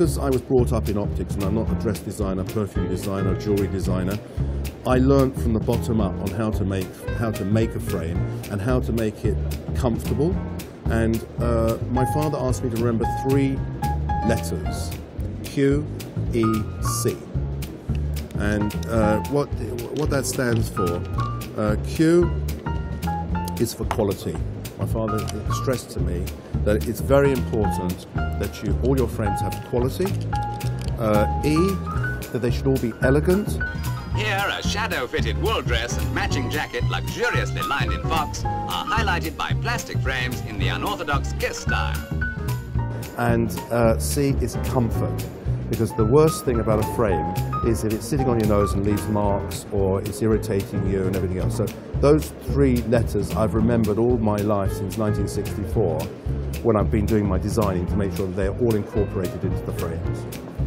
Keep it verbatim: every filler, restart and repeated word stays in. because I was brought up in optics and I'm not a dress designer, perfume designer, jewelry designer, I learned from the bottom up on how to make how to make a frame and how to make it comfortable. And uh, my father asked me to remember three letters: Q, E, C. And uh, what what that stands for? Uh, Q is for quality. My father stressed to me that it's very important that you, all your frames have quality. Uh, E, that they should all be elegant. Here, a shadow-fitted wool dress and matching jacket luxuriously lined in fox are highlighted by plastic frames in the unorthodox kiss style. And uh, C is comfort, because the worst thing about a frame is if it's sitting on your nose and leaves marks, or it's irritating you and everything else. So those three letters I've remembered all my life since nineteen sixty-four, when I've been doing my designing, to make sure that they're all incorporated into the frames.